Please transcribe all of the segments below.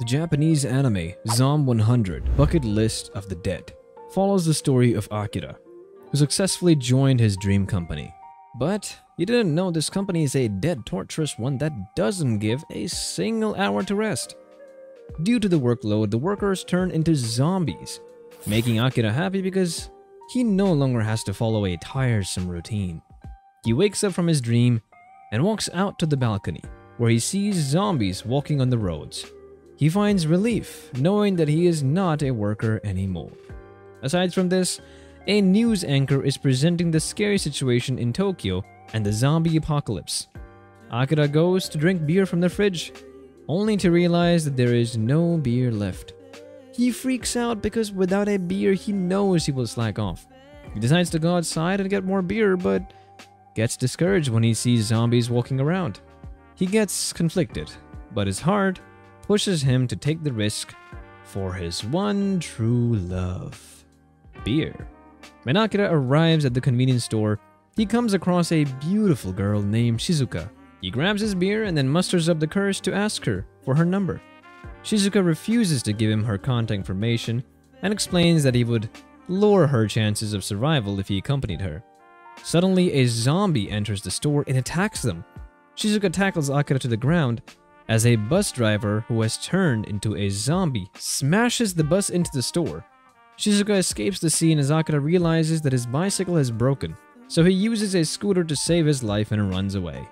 The Japanese anime Zom 100 Bucket List of the Dead follows the story of Akira, who successfully joined his dream company. But you didn't know this company is a dead, torturous one that doesn't give a single hour to rest. Due to the workload, the workers turn into zombies, making Akira happy because he no longer has to follow a tiresome routine. He wakes up from his dream and walks out to the balcony, where he sees zombies walking on the roads. He finds relief, knowing that he is not a worker anymore. Aside from this, a news anchor is presenting the scary situation in Tokyo and the zombie apocalypse. Akira goes to drink beer from the fridge, only to realize that there is no beer left. He freaks out because without a beer, he knows he will slack off. He decides to go outside and get more beer, but gets discouraged when he sees zombies walking around. He gets conflicted, but his heart pushes him to take the risk for his one true love, beer. When Akira arrives at the convenience store, he comes across a beautiful girl named Shizuka. He grabs his beer and then musters up the courage to ask her for her number. Shizuka refuses to give him her contact information and explains that he would lower her chances of survival if he accompanied her. Suddenly, a zombie enters the store and attacks them. Shizuka tackles Akira to the ground, as a bus driver who has turned into a zombie smashes the bus into the store. Shizuka escapes the scene as Akira realizes that his bicycle is broken, so he uses a scooter to save his life and runs away.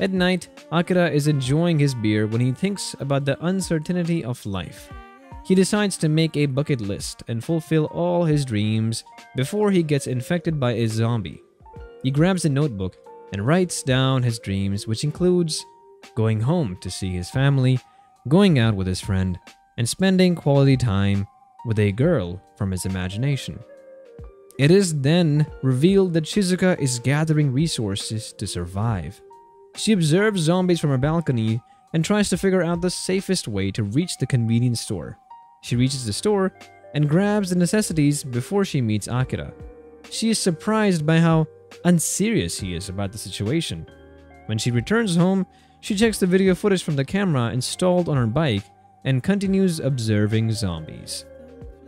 At night, Akira is enjoying his beer when he thinks about the uncertainty of life. He decides to make a bucket list and fulfill all his dreams before he gets infected by a zombie. He grabs a notebook and writes down his dreams, which includes going home to see his family, going out with his friend, and spending quality time with a girl from his imagination. It is then revealed that Shizuka is gathering resources to survive. She observes zombies from her balcony and tries to figure out the safest way to reach the convenience store. She reaches the store and grabs the necessities before she meets Akira. She is surprised by how unserious he is about the situation. When she returns home, she checks the video footage from the camera installed on her bike and continues observing zombies.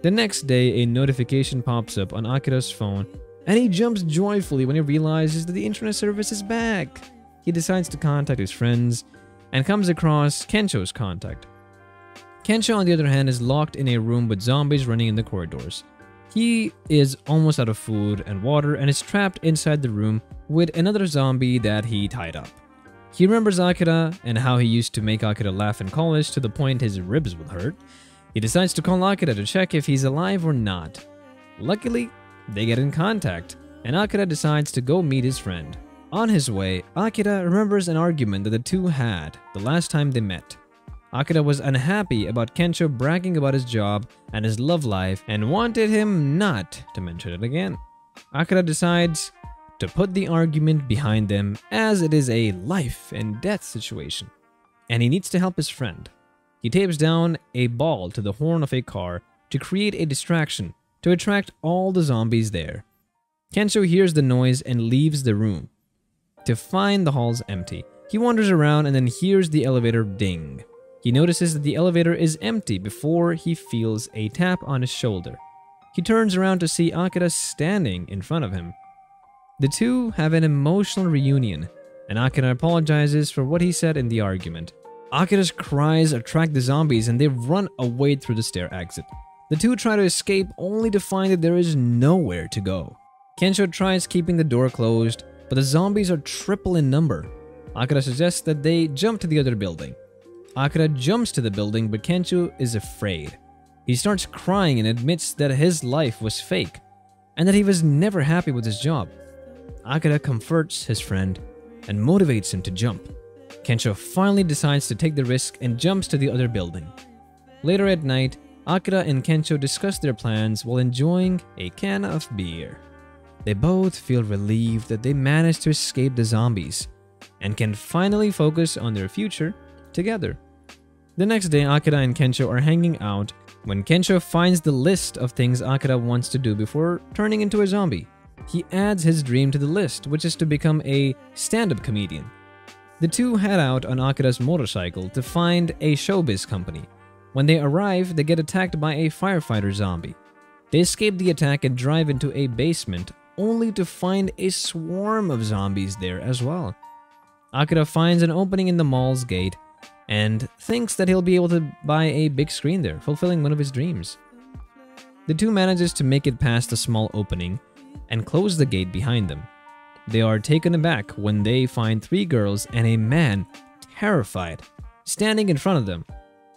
The next day, a notification pops up on Akira's phone and he jumps joyfully when he realizes that the internet service is back. He decides to contact his friends and comes across Kencho's contact. Kencho, on the other hand, is locked in a room with zombies running in the corridors. He is almost out of food and water and is trapped inside the room with another zombie that he tied up. He remembers Akira and how he used to make Akira laugh in college to the point his ribs would hurt. He decides to call Akira to check if he's alive or not. Luckily, they get in contact, and Akira decides to go meet his friend. On his way, Akira remembers an argument that the two had the last time they met. Akira was unhappy about Kencho bragging about his job and his love life and wanted him not to mention it again. Akira decides to put the argument behind them as it is a life and death situation, and he needs to help his friend. He tapes down a ball to the horn of a car to create a distraction to attract all the zombies there. Kencho hears the noise and leaves the room to find the halls empty. He wanders around and then hears the elevator ding. He notices that the elevator is empty before he feels a tap on his shoulder. He turns around to see Akira standing in front of him. The two have an emotional reunion, and Akira apologizes for what he said in the argument. Akira's cries attract the zombies and they run away through the stair exit. The two try to escape only to find that there is nowhere to go. Kencho tries keeping the door closed, but the zombies are triple in number. Akira suggests that they jump to the other building. Akira jumps to the building, but Kencho is afraid. He starts crying and admits that his life was fake and that he was never happy with his job. Akira comforts his friend and motivates him to jump. Kencho finally decides to take the risk and jumps to the other building. Later at night, Akira and Kencho discuss their plans while enjoying a can of beer. They both feel relieved that they managed to escape the zombies and can finally focus on their future together. The next day, Akira and Kencho are hanging out when Kencho finds the list of things Akira wants to do before turning into a zombie. He adds his dream to the list, which is to become a stand-up comedian. The two head out on Akira's motorcycle to find a showbiz company. When they arrive, they get attacked by a firefighter zombie. They escape the attack and drive into a basement, only to find a swarm of zombies there as well. Akira finds an opening in the mall's gate and thinks that he'll be able to buy a big screen there, fulfilling one of his dreams. The two manages to make it past the small opening and close the gate behind them. They are taken aback when they find three girls and a man, terrified, standing in front of them.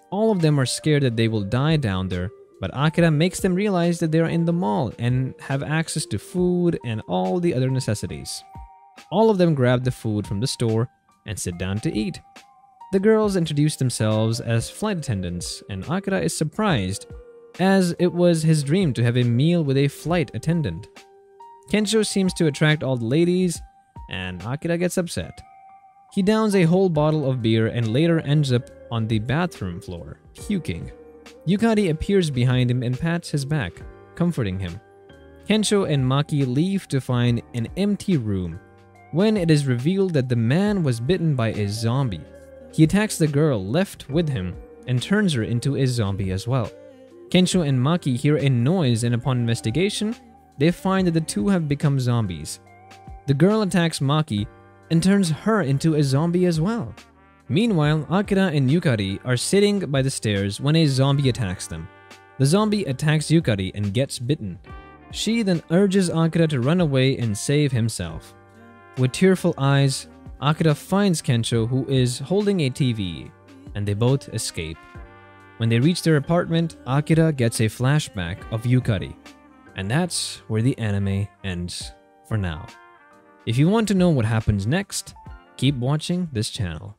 All of them are scared that they will die down there, but Akira makes them realize that they are in the mall and have access to food and all the other necessities. All of them grab the food from the store and sit down to eat. The girls introduce themselves as flight attendants, and Akira is surprised, as it was his dream to have a meal with a flight attendant. Kencho seems to attract all the ladies, and Akira gets upset. He downs a whole bottle of beer and later ends up on the bathroom floor, puking. Yukari appears behind him and pats his back, comforting him. Kencho and Maki leave to find an empty room, when it is revealed that the man was bitten by a zombie. He attacks the girl left with him and turns her into a zombie as well. Kencho and Maki hear a noise, and upon investigation, they find that the two have become zombies. The girl attacks Maki and turns her into a zombie as well. Meanwhile, Akira and Yukari are sitting by the stairs when a zombie attacks them. The zombie attacks Yukari and gets bitten. She then urges Akira to run away and save himself. With tearful eyes, Akira finds Kencho, who is holding a TV, and they both escape. When they reach their apartment, Akira gets a flashback of Yukari. And that's where the anime ends for now. If you want to know what happens next, keep watching this channel.